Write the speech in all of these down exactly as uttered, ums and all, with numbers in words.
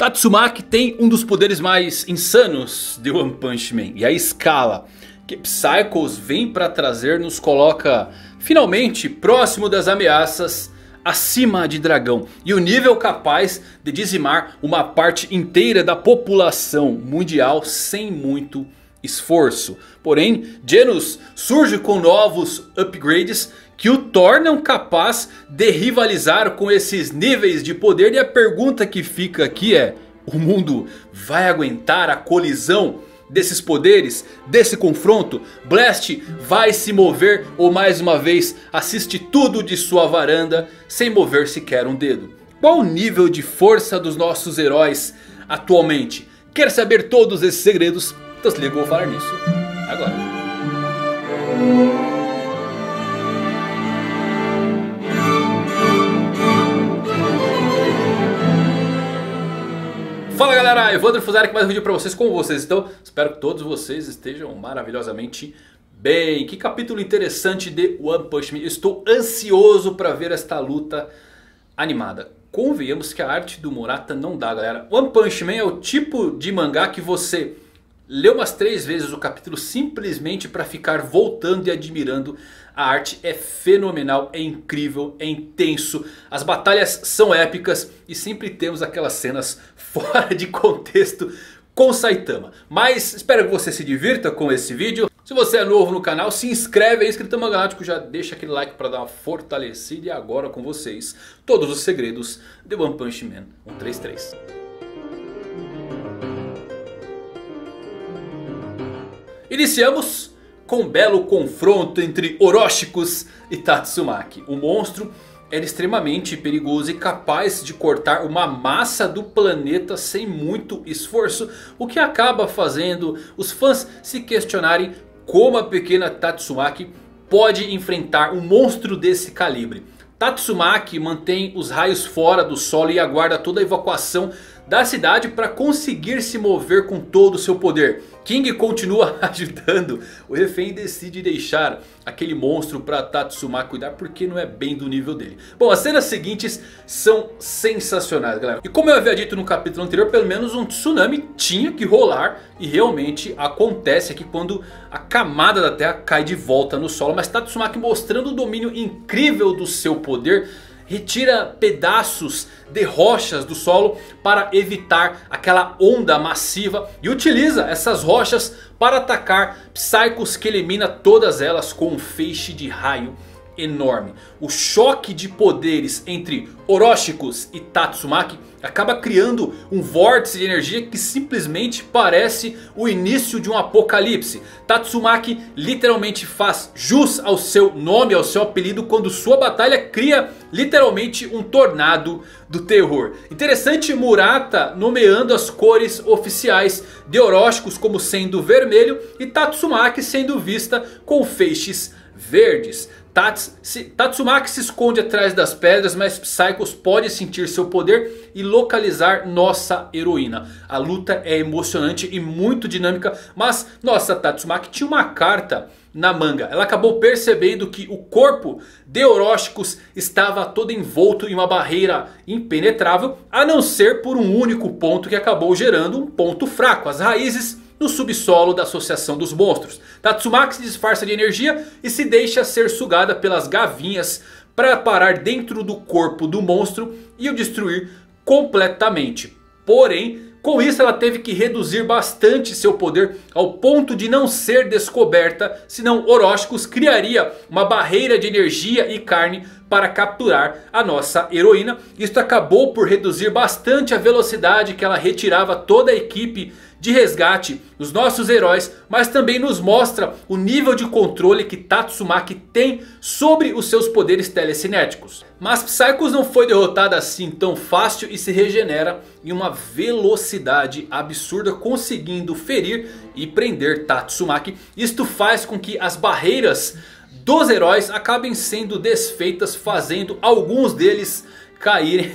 Tatsumaki tem um dos poderes mais insanos de One Punch Man. E a escala que Psykos vem para trazer nos coloca finalmente próximo das ameaças, acima de dragão. E o nível capaz de dizimar uma parte inteira da população mundial sem muito esforço. Porém, Genos surge com novos upgrades que o tornam capaz de rivalizar com esses níveis de poder. E a pergunta que fica aqui é: o mundo vai aguentar a colisão desses poderes, desse confronto? Blast vai se mover ou mais uma vez assiste tudo de sua varanda sem mover sequer um dedo? Qual o nível de força dos nossos heróis atualmente? Quer saber todos esses segredos? Então se liga, eu vou falar nisso agora. Fala galera, Evandro Fuzari aqui mais um vídeo pra vocês, como vocês estão? Espero que todos vocês estejam maravilhosamente bem. Que capítulo interessante de One Punch Man. Eu estou ansioso pra ver esta luta animada. Convenhamos que a arte do Murata não dá, galera. One Punch Man é o tipo de mangá que você lê umas três vezes o capítulo simplesmente pra ficar voltando e admirando. A arte é fenomenal, é incrível, é intenso. As batalhas são épicas e sempre temos aquelas cenas fora de contexto com Saitama. Mas espero que você se divirta com esse vídeo. Se você é novo no canal, se inscreve, é inscrito no Mangalático, já deixa aquele like para dar uma fortalecida. E agora com vocês, todos os segredos de One Punch Man cento e trinta e três. Iniciamos com um belo confronto entre Orochikos e Tatsumaki. O monstro era extremamente perigoso e capaz de cortar uma massa do planeta sem muito esforço, o que acaba fazendo os fãs se questionarem como a pequena Tatsumaki pode enfrentar um monstro desse calibre. Tatsumaki mantém os raios fora do solo e aguarda toda a evacuação da cidade para conseguir se mover com todo o seu poder. King continua ajudando. O refém decide deixar aquele monstro para Tatsumaki cuidar porque não é bem do nível dele. Bom, as cenas seguintes são sensacionais, galera. E como eu havia dito no capítulo anterior, pelo menos um tsunami tinha que rolar. E realmente acontece aqui quando a camada da terra cai de volta no solo. Mas Tatsumaki, mostrando o domínio incrível do seu poder, Poder, retira pedaços de rochas do solo para evitar aquela onda massiva. E utiliza essas rochas para atacar Psykos, que elimina todas elas com um feixe de raio enorme. O choque de poderes entre Orochikos e Tatsumaki acaba criando um vórtice de energia que simplesmente parece o início de um apocalipse. Tatsumaki literalmente faz jus ao seu nome, ao seu apelido, quando sua batalha cria literalmente um tornado do terror. Interessante Murata nomeando as cores oficiais de Orochikos como sendo vermelho e Tatsumaki sendo vista com feixes verdes. Tats, se, Tatsumaki se esconde atrás das pedras, mas Psykos pode sentir seu poder e localizar nossa heroína. A luta é emocionante e muito dinâmica, mas nossa Tatsumaki tinha uma carta na manga. Ela acabou percebendo que o corpo de Orochikos estava todo envolto em uma barreira impenetrável, a não ser por um único ponto que acabou gerando um ponto fraco: as raízes no subsolo da associação dos monstros. Tatsumaki se disfarça de energia e se deixa ser sugada pelas gavinhas para parar dentro do corpo do monstro e o destruir completamente. Porém, com isso ela teve que reduzir bastante seu poder ao ponto de não ser descoberta, senão Orochikos criaria uma barreira de energia e carne para capturar a nossa heroína. Isso acabou por reduzir bastante a velocidade que ela retirava toda a equipe de resgate, os nossos heróis, mas também nos mostra o nível de controle que Tatsumaki tem sobre os seus poderes telecinéticos. Mas Psykos não foi derrotada assim tão fácil e se regenera em uma velocidade absurda, conseguindo ferir e prender Tatsumaki. Isto faz com que as barreiras dos heróis acabem sendo desfeitas, fazendo alguns deles caírem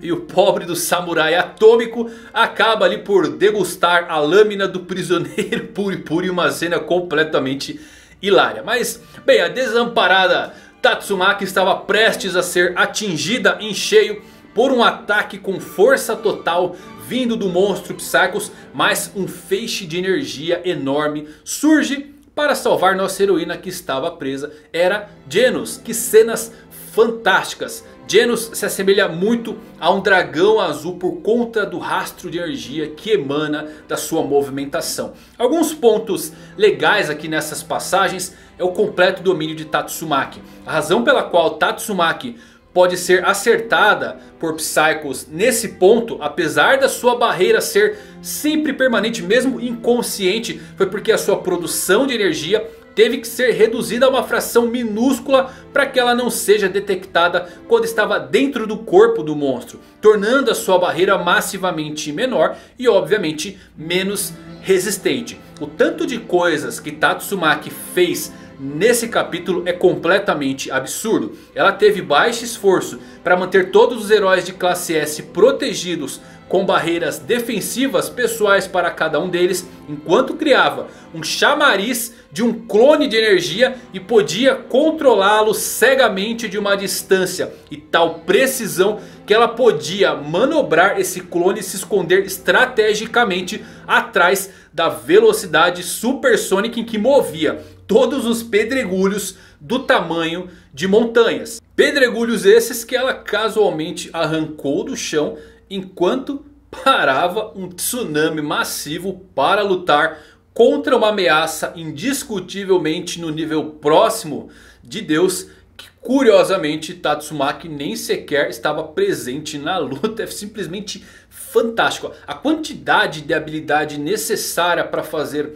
e o pobre do samurai atômico acaba ali por degustar a lâmina do prisioneiro puripuri. Uma cena completamente hilária. Mas bem, a desamparada Tatsumaki estava prestes a ser atingida em cheio por um ataque com força total vindo do monstro Psykos, mas um feixe de energia enorme surge para salvar nossa heroína que estava presa. Era Genos. Que cenas fantásticas! Genos se assemelha muito a um dragão azul por conta do rastro de energia que emana da sua movimentação. Alguns pontos legais aqui nessas passagens é o completo domínio de Tatsumaki. A razão pela qual Tatsumaki pode ser acertada por Psykos nesse ponto, apesar da sua barreira ser sempre permanente, mesmo inconsciente, foi porque a sua produção de energia teve que ser reduzida a uma fração minúscula para que ela não seja detectada quando estava dentro do corpo do monstro, tornando a sua barreira massivamente menor e obviamente menos resistente. O tanto de coisas que Tatsumaki fez nesse capítulo é completamente absurdo. Ela teve baixo esforço para manter todos os heróis de classe S protegidos com barreiras defensivas pessoais para cada um deles, enquanto criava um chamariz de um clone de energia e podia controlá-lo cegamente de uma distância. E tal precisão que ela podia manobrar esse clone e se esconder estrategicamente atrás da velocidade supersônica em que movia todos os pedregulhos do tamanho de montanhas. Pedregulhos esses que ela casualmente arrancou do chão enquanto parava um tsunami massivo para lutar contra uma ameaça indiscutivelmente no nível próximo de Deus, que curiosamente Tatsumaki nem sequer estava presente na luta. É simplesmente fantástico. A quantidade de habilidade necessária para fazer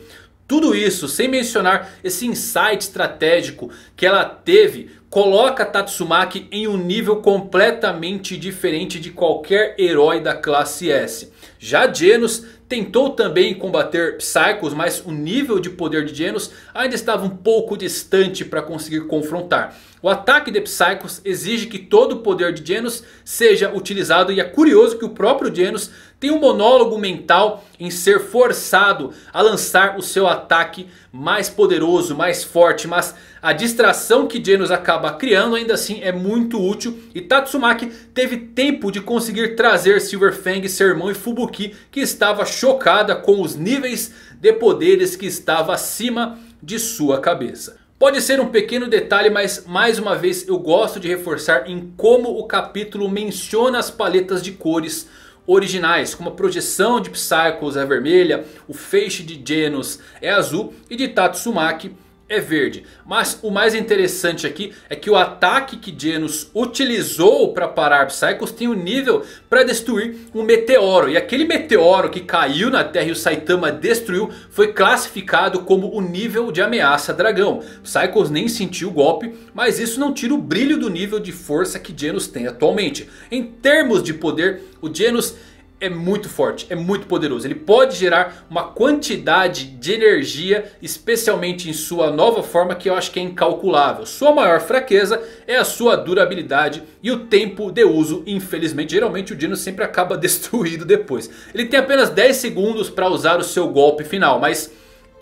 tudo isso, sem mencionar esse insight estratégico que ela teve, coloca Tatsumaki em um nível completamente diferente de qualquer herói da classe S. Já Genos tentou também combater Psykos, mas o nível de poder de Genos ainda estava um pouco distante para conseguir confrontar. O ataque de Psykos exige que todo o poder de Genos seja utilizado, e é curioso que o próprio Genos tem um monólogo mental em ser forçado a lançar o seu ataque mais poderoso, mais forte. Mas a distração que Genos acaba criando ainda assim é muito útil, e Tatsumaki teve tempo de conseguir trazer Silver Fang, seu irmão, e Fubuki, que estava chocada com os níveis de poderes que estava acima de sua cabeça. Pode ser um pequeno detalhe, mas mais uma vez eu gosto de reforçar em como o capítulo menciona as paletas de cores originais, como a projeção de Psykos é vermelha, o feixe de Genos é azul e de Tatsumaki é verde. Mas o mais interessante aqui é que o ataque que Genos utilizou para parar Psykos tem um nível para destruir um meteoro. E aquele meteoro que caiu na Terra e o Saitama destruiu foi classificado como o nível de ameaça dragão. Psykos nem sentiu o golpe, mas isso não tira o brilho do nível de força que Genos tem atualmente. Em termos de poder, o Genos é muito forte, é muito poderoso. Ele pode gerar uma quantidade de energia, especialmente em sua nova forma, que eu acho que é incalculável. Sua maior fraqueza é a sua durabilidade e o tempo de uso, infelizmente. Geralmente o Genos sempre acaba destruído depois. Ele tem apenas dez segundos para usar o seu golpe final, mas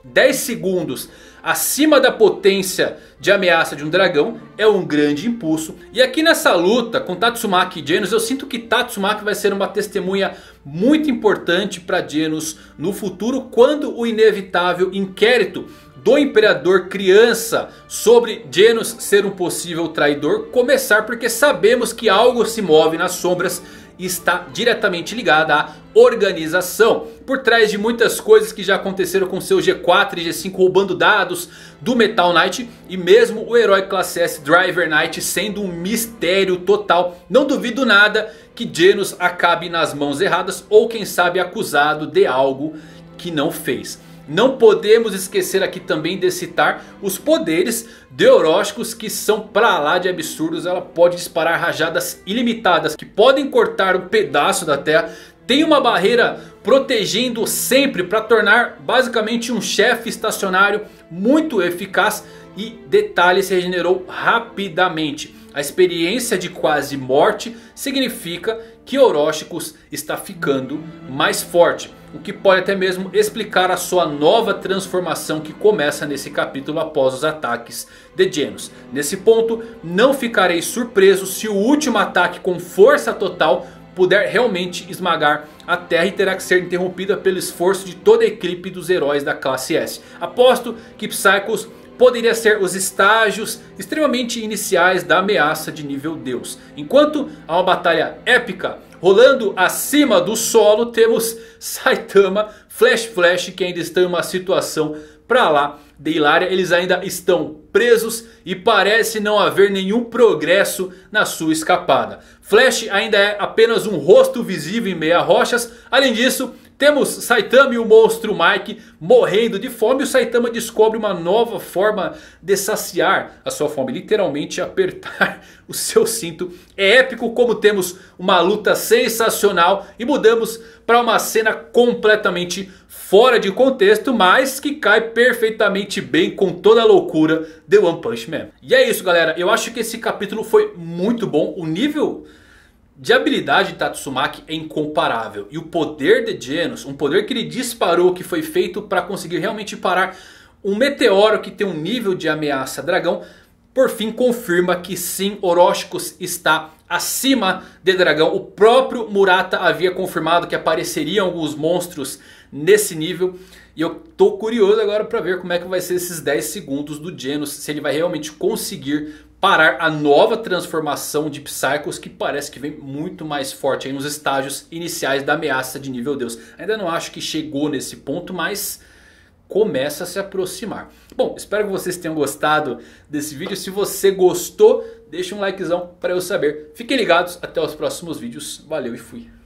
dez segundos acima da potência de ameaça de um dragão é um grande impulso. E aqui nessa luta com Tatsumaki e Genos, eu sinto que Tatsumaki vai ser uma testemunha muito importante para Genos no futuro, quando o inevitável inquérito do Imperador Criança sobre Genos ser um possível traidor começar, porque sabemos que algo se move nas sombras e está diretamente ligada à organização. Por trás de muitas coisas que já aconteceram com seu G quatro e G cinco roubando dados do Metal Knight, e mesmo o herói classe S Driver Knight sendo um mistério total, não duvido nada que Genos acabe nas mãos erradas, ou quem sabe acusado de algo que não fez. Não podemos esquecer aqui também de citar os poderes de Orochikos, que são pra lá de absurdos. Ela pode disparar rajadas ilimitadas que podem cortar um pedaço da terra. Tem uma barreira protegendo sempre para tornar basicamente um chefe estacionário muito eficaz. E detalhe, se regenerou rapidamente. A experiência de quase morte significa que Orochikos está ficando mais forte. o que pode até mesmo explicar a sua nova transformação que começa nesse capítulo após os ataques de Genos. Nesse ponto, não ficarei surpreso se o último ataque com força total puder realmente esmagar a Terra e terá que ser interrompida pelo esforço de toda a equipe dos heróis da classe S. Aposto que Psykos poderia ser os estágios extremamente iniciais da ameaça de nível Deus. Enquanto há uma batalha épica rolando acima do solo, temos Saitama, Flash Flash, que ainda estão em uma situação pra lá de hilária. Eles ainda estão presos e parece não haver nenhum progresso na sua escapada. Flash ainda é apenas um rosto visível em meio a rochas. Além disso, temos Saitama e o monstro Mike morrendo de fome. O Saitama descobre uma nova forma de saciar a sua fome, literalmente apertar o seu cinto. É épico, como temos uma luta sensacional e mudamos para uma cena completamente fora de contexto, mas que cai perfeitamente bem com toda a loucura de One Punch Man. E é isso, galera, eu acho que esse capítulo foi muito bom. O nível de habilidade de Tatsumaki é incomparável. E o poder de Genos, um poder que ele disparou, que foi feito para conseguir realmente parar um meteoro que tem um nível de ameaça dragão, por fim confirma que sim, Orochikos está acima de dragão. O próprio Murata havia confirmado que apareceriam alguns monstros nesse nível. E eu tô curioso agora para ver como é que vai ser esses dez segundos do Genos, se ele vai realmente conseguir parar a nova transformação de Psykos, que parece que vem muito mais forte aí nos estágios iniciais da ameaça de nível Deus. Ainda não acho que chegou nesse ponto, mas começa a se aproximar. Bom, espero que vocês tenham gostado desse vídeo. Se você gostou, deixa um likezão para eu saber. Fiquem ligados, até os próximos vídeos. Valeu e fui.